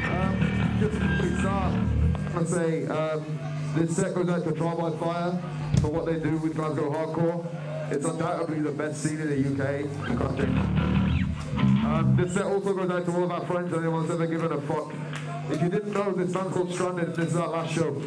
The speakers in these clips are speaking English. Just a quick start, I want to say this set goes out to Trial by Fire for what they do with Glasgow hardcore. It's undoubtedly the best scene in the UK and country. This set also goes out to all of our friends and anyone who's ever given a fuck. If you didn't know, this band's called Stranded, this is our last show.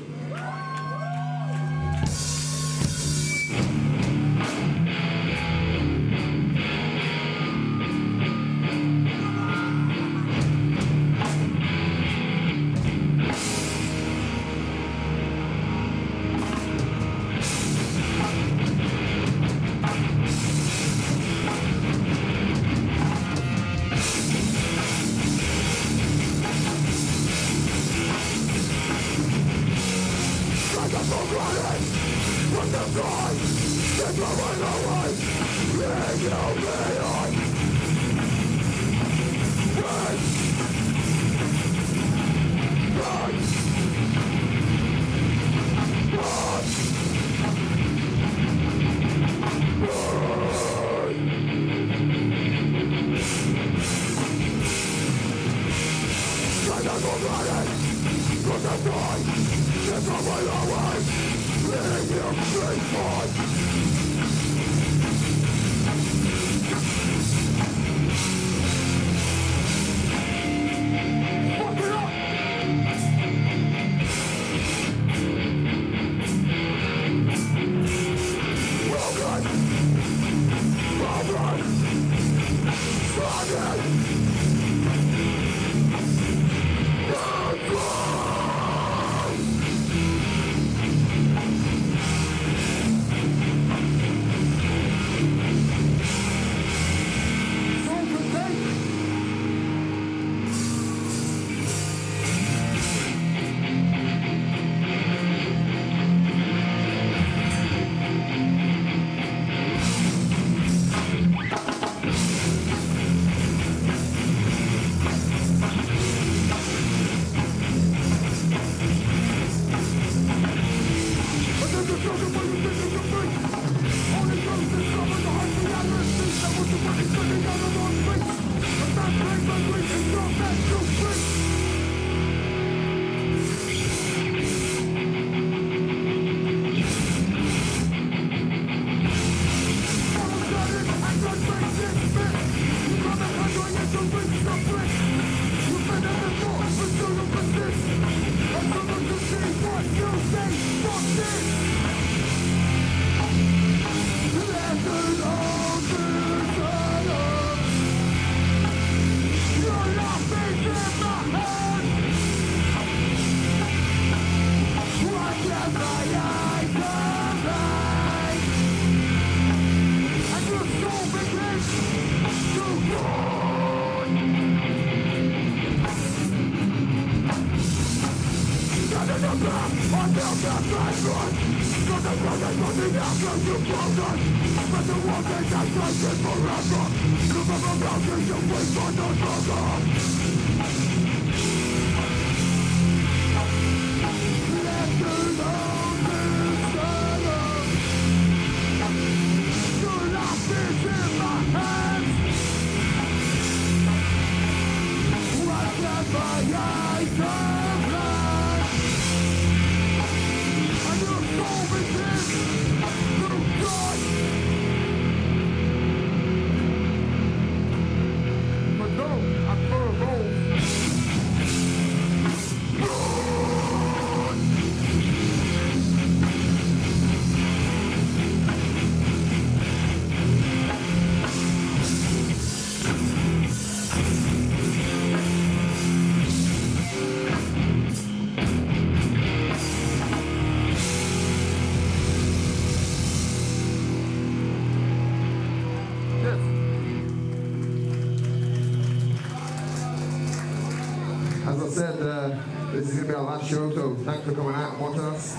This is going to be our last show, so thanks for coming out and watching us.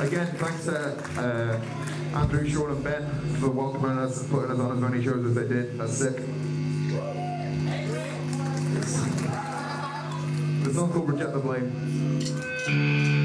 Again, thanks to Andrew, Sean and Ben for welcoming us and putting us on as many shows as they did. That's sick. The song's called Reject the Blame.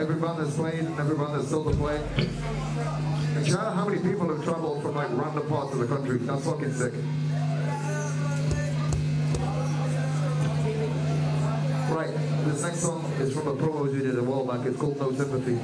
Everyone that's played and everyone that's still to play. And child, how many people have traveled from like random parts of the country? That's fucking sick. Right, this next song is from a promo we did a while back. It's called No Sympathy.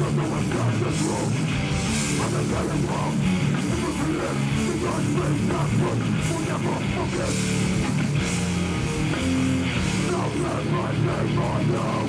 Come on, God!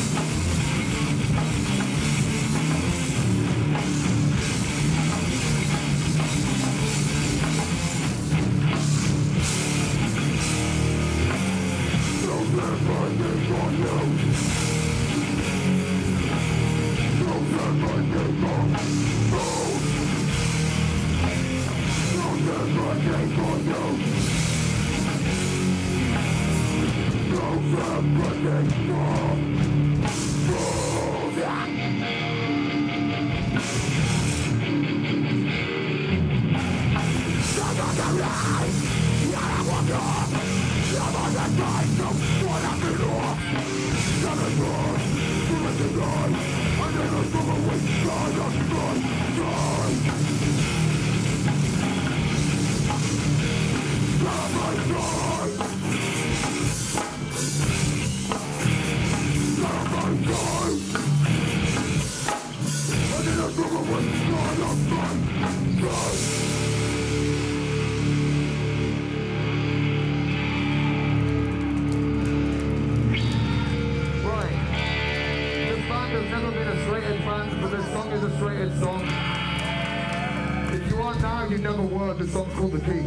Now you know the word, the song's called The Key.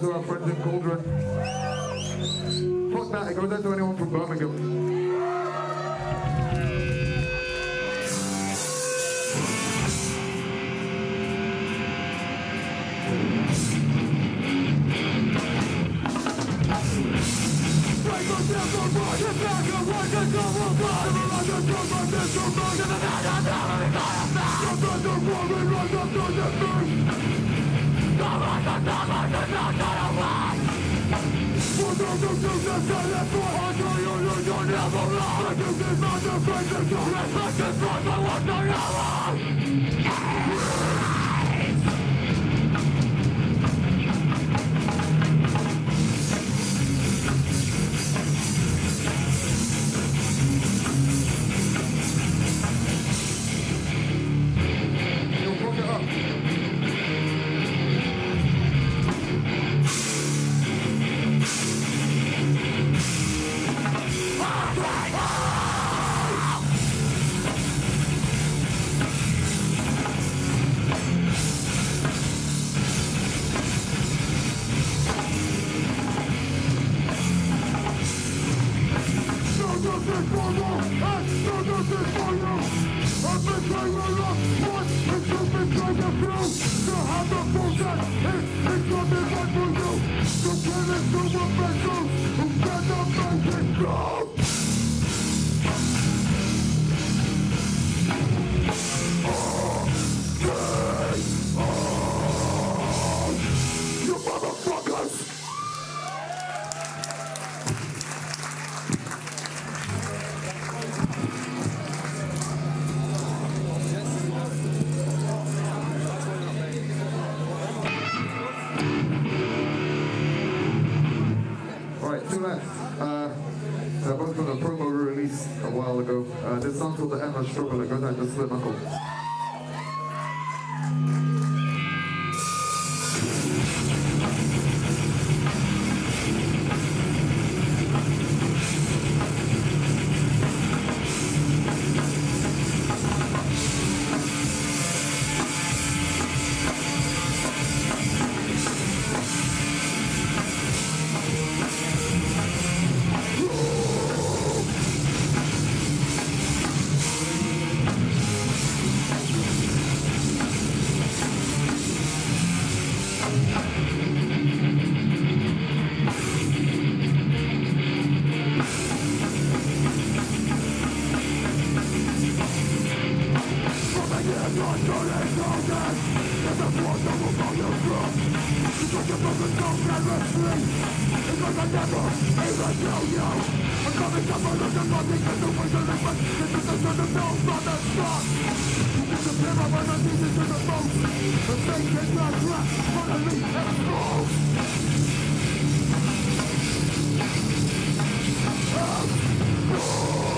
To our friends in Cauldron. Fuck that, it goes out to anyone from Birmingham. This song called The Emma Struggle, it goes out to Slip Knuckle. We'll Oh!